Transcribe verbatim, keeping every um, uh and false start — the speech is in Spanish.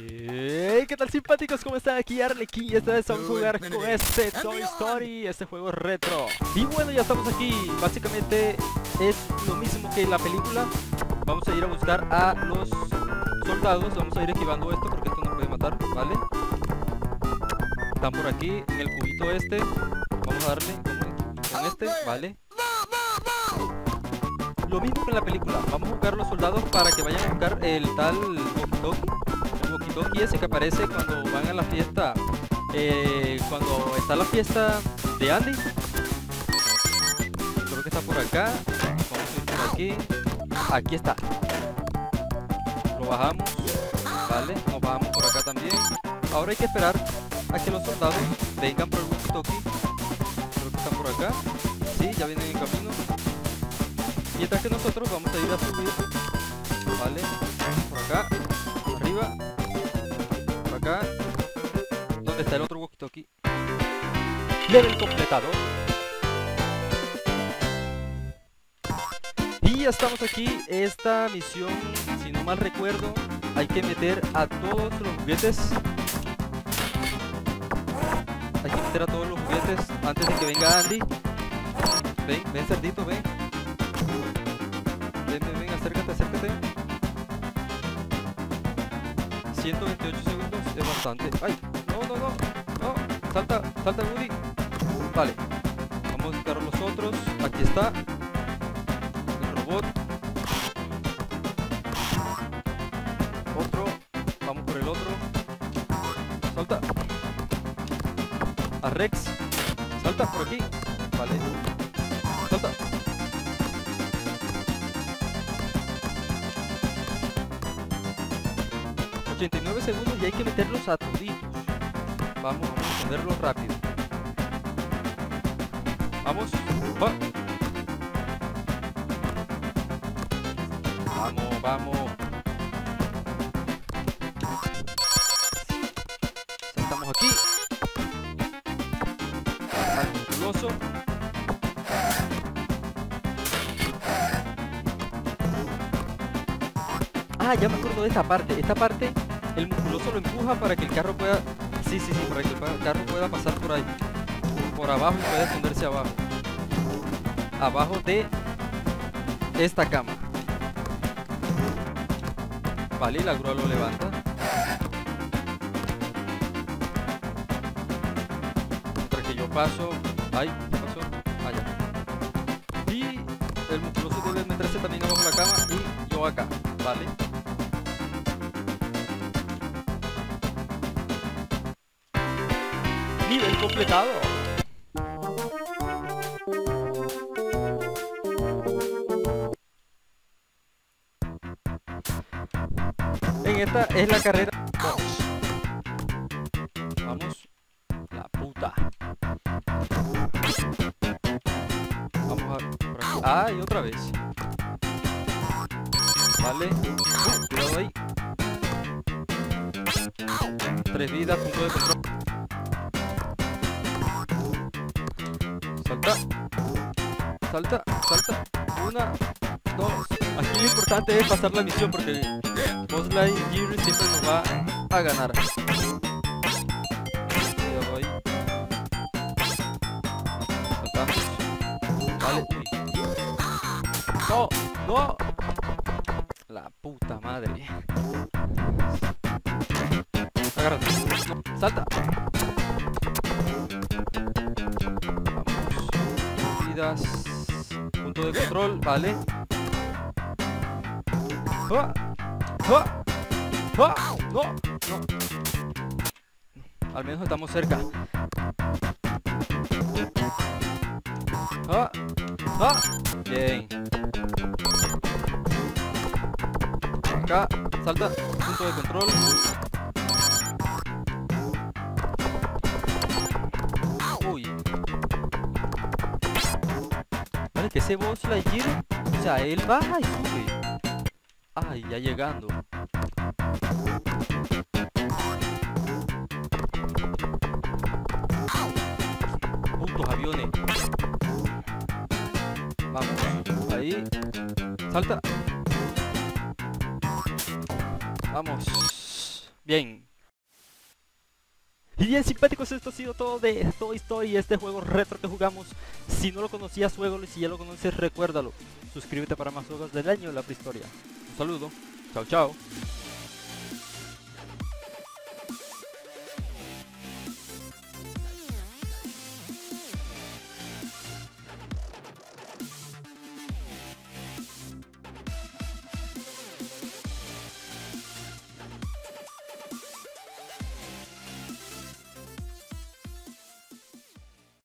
Hey, ¿qué tal simpáticos? ¿Cómo están? Aquí Arlequín y esta vez vamos a jugar con este Toy Story, este juego retro. Y bueno, ya estamos aquí. Básicamente es lo mismo que la película. Vamos a ir a buscar a los soldados. Vamos a ir esquivando esto porque esto nos puede matar, ¿vale? Están por aquí, en el cubito este. Vamos a darle con este, ¿vale? Lo mismo que en la película. Vamos a buscar a los soldados para que vayan a buscar el tal Tokidoki. Tokidoki ese que aparece cuando van a la fiesta, eh, cuando está la fiesta de Andy. Creo que está por acá. Vamos a ir por aquí. Aquí está. Lo bajamos. Vale, nos bajamos por acá también. Ahora hay que esperar a que los soldados vengan por el Tokidoki. Creo que están por acá. Sí, ya vienen en camino. Mientras que nosotros vamos a ir a subir. Vale, por acá. Arriba. Acá, donde está el otro walkie-talkie. Level completado. Y ya estamos aquí. Esta misión, si no mal recuerdo, hay que meter a todos los juguetes. Hay que meter a todos los juguetes antes de que venga Andy. Ven, ven cerdito, ven. Ven, ven, ven, acércate, acércate. ciento veintiocho segundos es bastante. ¡Ay! ¡No, no, no! ¡No! ¡Salta! ¡Salta Woody! Vale. Vamos a buscar a los otros. Aquí está el robot. Otro. Vamos por el otro. ¡Salta! A Rex. ¡Salta por aquí! Vale. ¡Salta! ochenta y nueve segundos y hay que meterlos a toditos. Vamos, vamos a ponerlos rápido. Vamos. Va. Vamos, vamos. Saltamos aquí. Calculoso. Ah, ya me acuerdo de esta parte. Esta parte... El musculoso lo empuja para que el carro pueda... Sí, sí, sí, para que el carro pueda pasar por ahí. Por abajo y pueda esconderse abajo. Abajo de esta cama. Vale, y la grúa lo levanta. Mientras que yo paso... Ay, ¿qué pasó? Allá. Y el musculoso debe meterse también abajo de la cama y yo acá. Vale. Nivel completado. En esta es la carrera. Vamos. La puta. Vamos a por aquí. Ah, y otra vez. Vale. Cuidado ahí. Tres vidas, punto de control. Salta, salta, salta, una, dos. Aquí lo importante es pasar la misión porque Buzz Lightyear siempre nos va a ganar. Cuidado ahí. Saltamos. Vale. No, no. La puta madre. Agárrate. Salta. Punto de control, vale. ¡Ah! ¡Ah! ¡Ah! No, no. Al menos estamos cerca. ¡Ah! ¡Ah! Bien. Acá, salta. Punto de control. Que ese Buzz Lightyear, o sea, él baja y sube. Ay, ya llegando. Putos aviones. Vamos, ahí. Salta. Vamos. Bien. Y bien, simpáticos, esto ha sido todo de Toy Story, este juego retro que jugamos. Si no lo conocías, juégalo, y si ya lo conoces, recuérdalo. Suscríbete para más juegos del año de la prehistoria. Un saludo, chao chao.